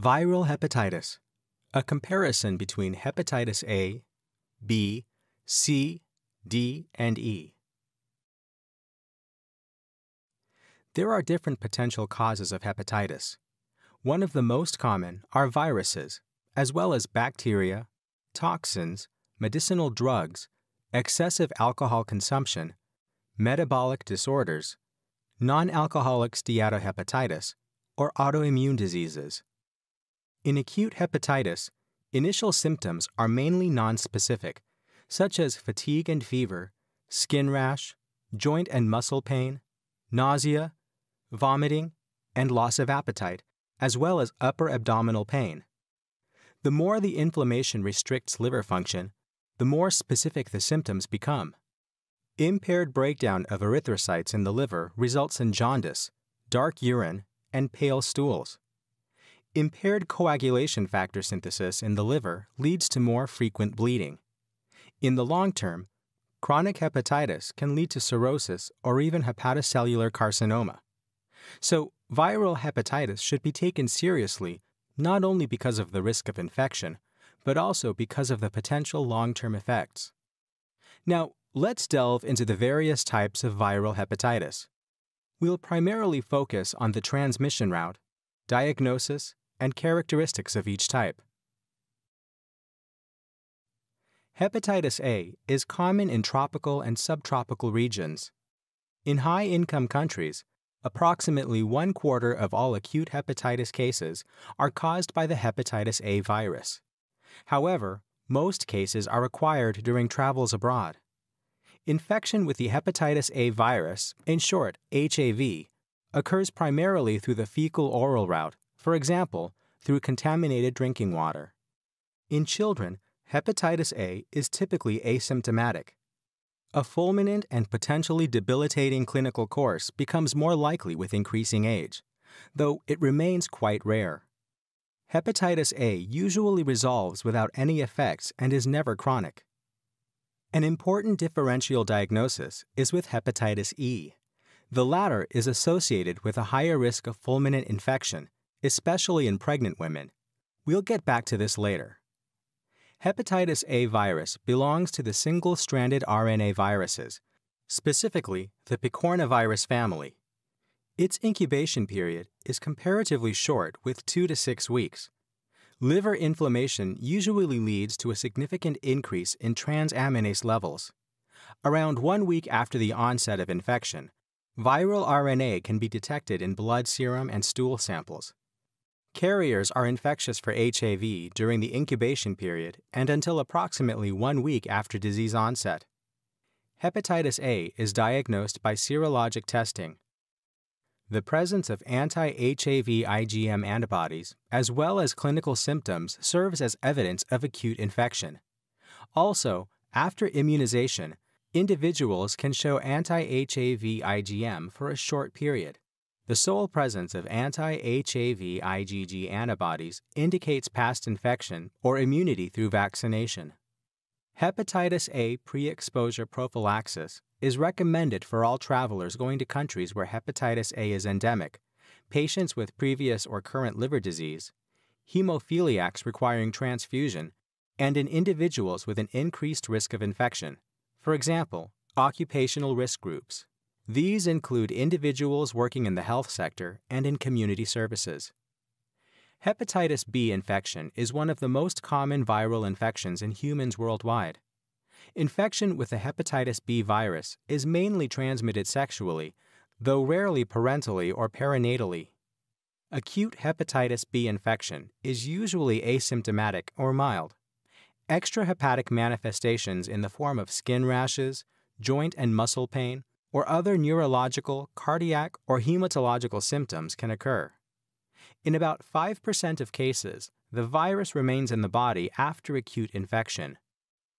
Viral hepatitis, a comparison between hepatitis A, B, C, D, and E. There are different potential causes of hepatitis. One of the most common are viruses, as well as bacteria, toxins, medicinal drugs, excessive alcohol consumption, metabolic disorders, non-alcoholic steatohepatitis, or autoimmune diseases. In acute hepatitis, initial symptoms are mainly nonspecific, such as fatigue and fever, skin rash, joint and muscle pain, nausea, vomiting, and loss of appetite, as well as upper abdominal pain. The more the inflammation restricts liver function, the more specific the symptoms become. Impaired breakdown of erythrocytes in the liver results in jaundice, dark urine, and pale stools. Impaired coagulation factor synthesis in the liver leads to more frequent bleeding. In the long term, chronic hepatitis can lead to cirrhosis or even hepatocellular carcinoma. So, viral hepatitis should be taken seriously not only because of the risk of infection, but also because of the potential long-term effects. Now, let's delve into the various types of viral hepatitis. We'll primarily focus on the transmission route, diagnosis, and characteristics of each type. Hepatitis A is common in tropical and subtropical regions. In high-income countries, approximately 1/4 of all acute hepatitis cases are caused by the hepatitis A virus. However, most cases are acquired during travels abroad. Infection with the hepatitis A virus, in short HAV, occurs primarily through the fecal-oral route, for example, through contaminated drinking water. In children, hepatitis A is typically asymptomatic. A fulminant and potentially debilitating clinical course becomes more likely with increasing age, though it remains quite rare. Hepatitis A usually resolves without any effects and is never chronic. An important differential diagnosis is with hepatitis E. The latter is associated with a higher risk of fulminant infection, especially in pregnant women. We'll get back to this later. Hepatitis A virus belongs to the single-stranded RNA viruses, specifically the picornavirus family. Its incubation period is comparatively short with 2 to 6 weeks. Liver inflammation usually leads to a significant increase in transaminase levels. Around 1 week after the onset of infection, viral RNA can be detected in blood serum and stool samples. Carriers are infectious for HAV during the incubation period and until approximately 1 week after disease onset. Hepatitis A is diagnosed by serologic testing. The presence of anti-HAV IgM antibodies, as well as clinical symptoms, serves as evidence of acute infection. Also, after immunization, individuals can show anti-HAV IgM for a short period. The sole presence of anti-HAV IgG antibodies indicates past infection or immunity through vaccination. Hepatitis A pre-exposure prophylaxis is recommended for all travelers going to countries where hepatitis A is endemic, patients with previous or current liver disease, hemophiliacs requiring transfusion, and in individuals with an increased risk of infection, for example, occupational risk groups. These include individuals working in the health sector and in community services. Hepatitis B infection is one of the most common viral infections in humans worldwide. Infection with the hepatitis B virus is mainly transmitted sexually, though rarely parentally or perinatally. Acute hepatitis B infection is usually asymptomatic or mild. Extrahepatic manifestations in the form of skin rashes, joint and muscle pain, or other neurological, cardiac, or hematological symptoms can occur. In about 5% of cases, the virus remains in the body after acute infection.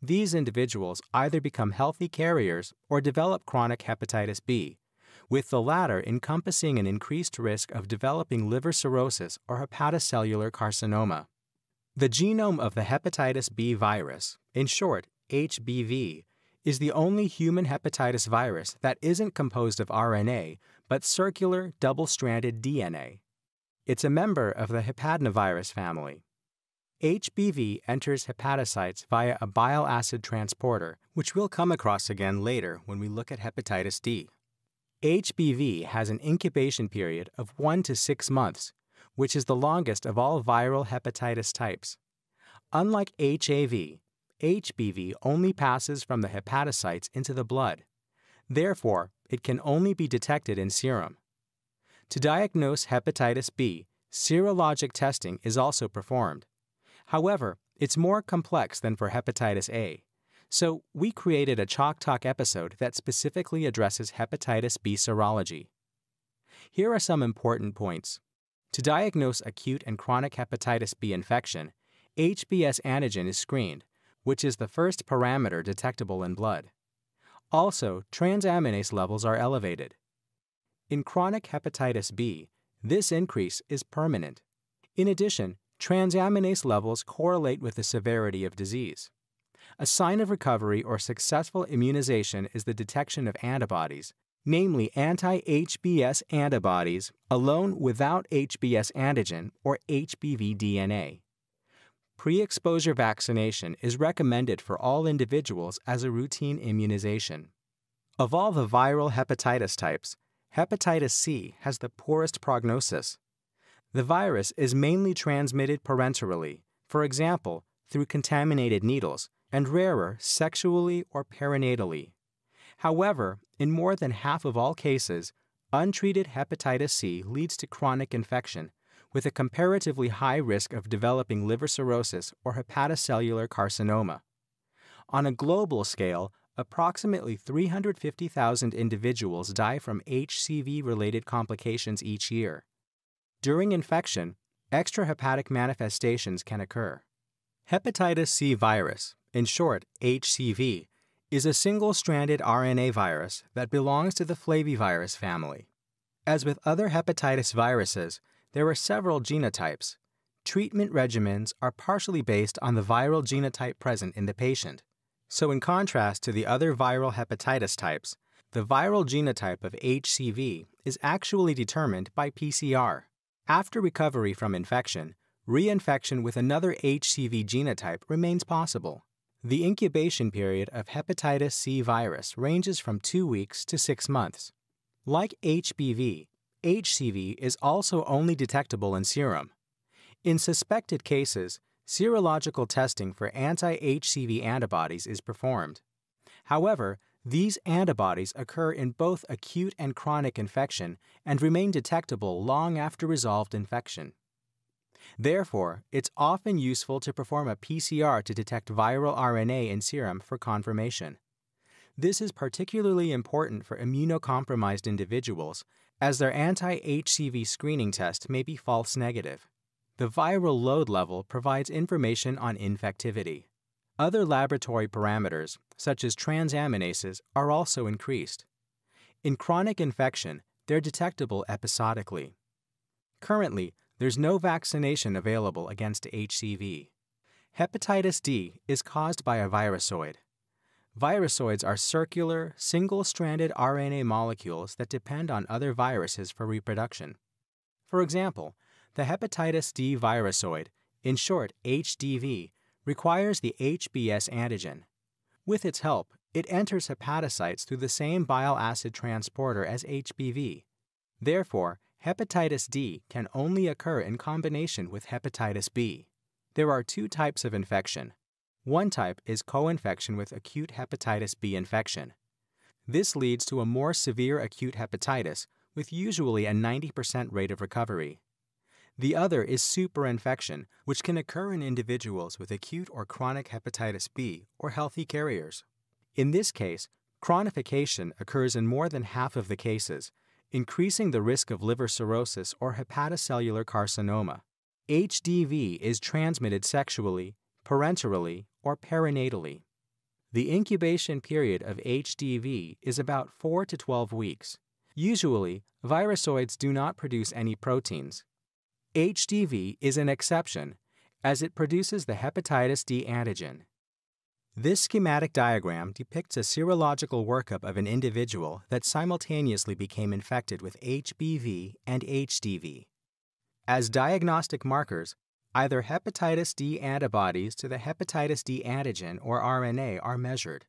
These individuals either become healthy carriers or develop chronic hepatitis B, with the latter encompassing an increased risk of developing liver cirrhosis or hepatocellular carcinoma. The genome of the hepatitis B virus, in short, HBV, is the only human hepatitis virus that isn't composed of RNA, but circular, double-stranded DNA. It's a member of the Hepadnavirus family. HBV enters hepatocytes via a bile acid transporter, which we'll come across again later when we look at hepatitis D. HBV has an incubation period of 1 to 6 months, which is the longest of all viral hepatitis types. Unlike HAV, HBV only passes from the hepatocytes into the blood. Therefore, it can only be detected in serum. To diagnose hepatitis B, serologic testing is also performed. However, it's more complex than for hepatitis A, so we created a Chalk Talk episode that specifically addresses hepatitis B serology. Here are some important points. To diagnose acute and chronic hepatitis B infection, HBs antigen is screened, which is the first parameter detectable in blood. Also, transaminase levels are elevated. In chronic hepatitis B, this increase is permanent. In addition, transaminase levels correlate with the severity of disease. A sign of recovery or successful immunization is the detection of antibodies, namely anti-HBs antibodies alone without HBs antigen or HBV DNA. Pre-exposure vaccination is recommended for all individuals as a routine immunization. Of all the viral hepatitis types, hepatitis C has the poorest prognosis. The virus is mainly transmitted parenterally, for example, through contaminated needles, and rarer, sexually or perinatally. However, in more than half of all cases, untreated hepatitis C leads to chronic infection, with a comparatively high risk of developing liver cirrhosis or hepatocellular carcinoma. On a global scale, approximately 350,000 individuals die from HCV-related complications each year. During infection, extrahepatic manifestations can occur. Hepatitis C virus, in short HCV, is a single-stranded RNA virus that belongs to the flavivirus family. As with other hepatitis viruses, there are several genotypes. Treatment regimens are partially based on the viral genotype present in the patient. So in contrast to the other viral hepatitis types, the viral genotype of HCV is actually determined by PCR. After recovery from infection, reinfection with another HCV genotype remains possible. The incubation period of hepatitis C virus ranges from 2 weeks to 6 months. Like HBV, HCV is also only detectable in serum. In suspected cases, serological testing for anti-HCV antibodies is performed. However, these antibodies occur in both acute and chronic infection and remain detectable long after resolved infection. Therefore, it's often useful to perform a PCR to detect viral RNA in serum for confirmation. This is particularly important for immunocompromised individuals, as their anti-HCV screening test may be false negative. The viral load level provides information on infectivity. Other laboratory parameters, such as transaminases, are also increased. In chronic infection, they're detectable episodically. Currently, there's no vaccination available against HCV. Hepatitis D is caused by a virusoid. Virusoids are circular, single-stranded RNA molecules that depend on other viruses for reproduction. For example, the hepatitis D virusoid, in short HDV, requires the HBs antigen. With its help, it enters hepatocytes through the same bile acid transporter as HBV. Therefore, hepatitis D can only occur in combination with hepatitis B. There are 2 types of infection. One type is co-infection with acute hepatitis B infection. This leads to a more severe acute hepatitis, with usually a 90% rate of recovery. The other is superinfection, which can occur in individuals with acute or chronic hepatitis B or healthy carriers. In this case, chronification occurs in more than half of the cases, increasing the risk of liver cirrhosis or hepatocellular carcinoma. HDV is transmitted sexually, parenterally, or perinatally. The incubation period of HDV is about 4 to 12 weeks. Usually, virusoids do not produce any proteins. HDV is an exception, as it produces the hepatitis D antigen. This schematic diagram depicts a serological workup of an individual that simultaneously became infected with HBV and HDV. As diagnostic markers, either hepatitis D antibodies to the hepatitis D antigen or RNA are measured.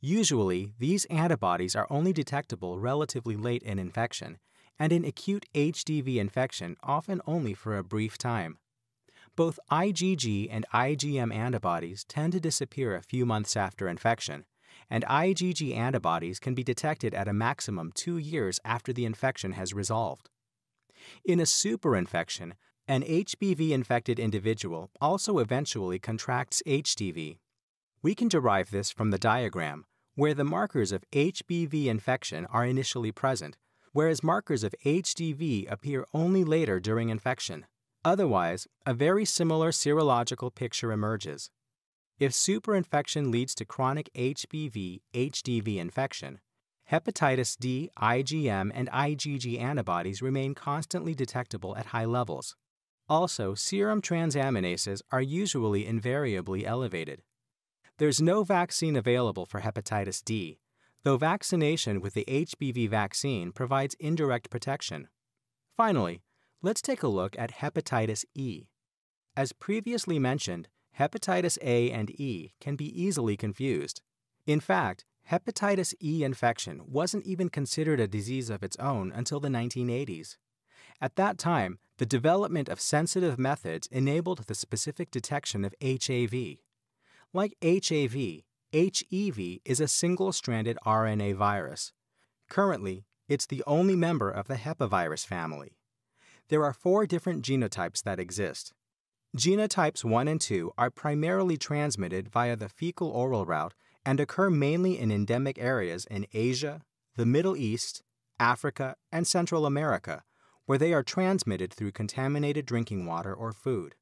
Usually, these antibodies are only detectable relatively late in infection, and in acute HDV infection often only for a brief time. Both IgG and IgM antibodies tend to disappear a few months after infection, and IgG antibodies can be detected at a maximum 2 years after the infection has resolved. In a superinfection, an HBV-infected individual also eventually contracts HDV. We can derive this from the diagram, where the markers of HBV infection are initially present, whereas markers of HDV appear only later during infection. Otherwise, a very similar serological picture emerges. If superinfection leads to chronic HBV-HDV infection, hepatitis D, IgM, and IgG antibodies remain constantly detectable at high levels. Also, serum transaminases are usually invariably elevated. There's no vaccine available for hepatitis D, though vaccination with the HBV vaccine provides indirect protection. Finally, let's take a look at hepatitis E. As previously mentioned, hepatitis A and E can be easily confused. In fact, hepatitis E infection wasn't even considered a disease of its own until the 1980s. At that time, the development of sensitive methods enabled the specific detection of HAV. Like HAV, HEV is a single-stranded RNA virus. Currently, it's the only member of the hepavirus family. There are 4 different genotypes that exist. Genotypes 1 and 2 are primarily transmitted via the fecal-oral route and occur mainly in endemic areas in Asia, the Middle East, Africa, and Central America, where they are transmitted through contaminated drinking water or food.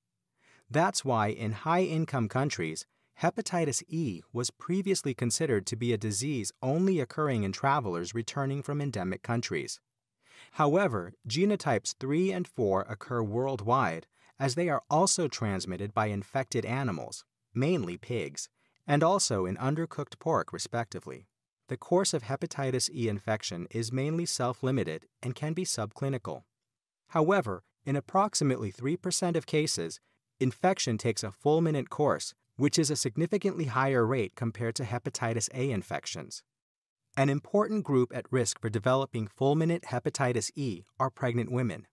That's why in high-income countries, hepatitis E was previously considered to be a disease only occurring in travelers returning from endemic countries. However, genotypes 3 and 4 occur worldwide, as they are also transmitted by infected animals, mainly pigs, and also in undercooked pork, respectively. The course of hepatitis E infection is mainly self-limited and can be subclinical. However, in approximately 3% of cases, infection takes a fulminant course, which is a significantly higher rate compared to hepatitis A infections. An important group at risk for developing fulminant hepatitis E are pregnant women.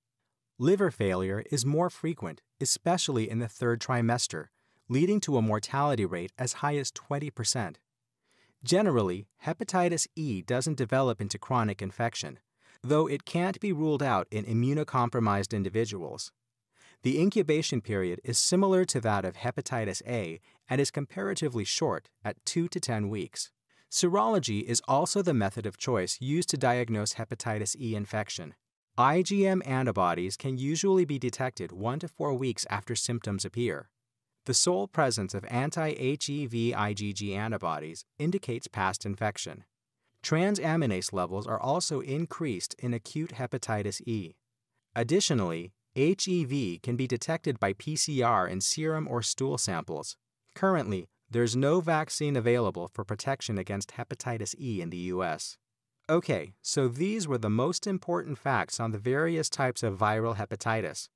Liver failure is more frequent, especially in the 3rd trimester, leading to a mortality rate as high as 20%. Generally, hepatitis E doesn't develop into chronic infection, though it can't be ruled out in immunocompromised individuals. The incubation period is similar to that of hepatitis A and is comparatively short at 2 to 10 weeks. Serology is also the method of choice used to diagnose hepatitis E infection. IgM antibodies can usually be detected 1 to 4 weeks after symptoms appear. The sole presence of anti-HEV IgG antibodies indicates past infection. Transaminase levels are also increased in acute hepatitis E. Additionally, HEV can be detected by PCR in serum or stool samples. Currently, there's no vaccine available for protection against hepatitis E in the U.S. Okay, so these were the most important facts on the various types of viral hepatitis.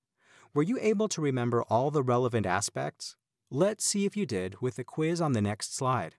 Were you able to remember all the relevant aspects? Let's see if you did with a quiz on the next slide.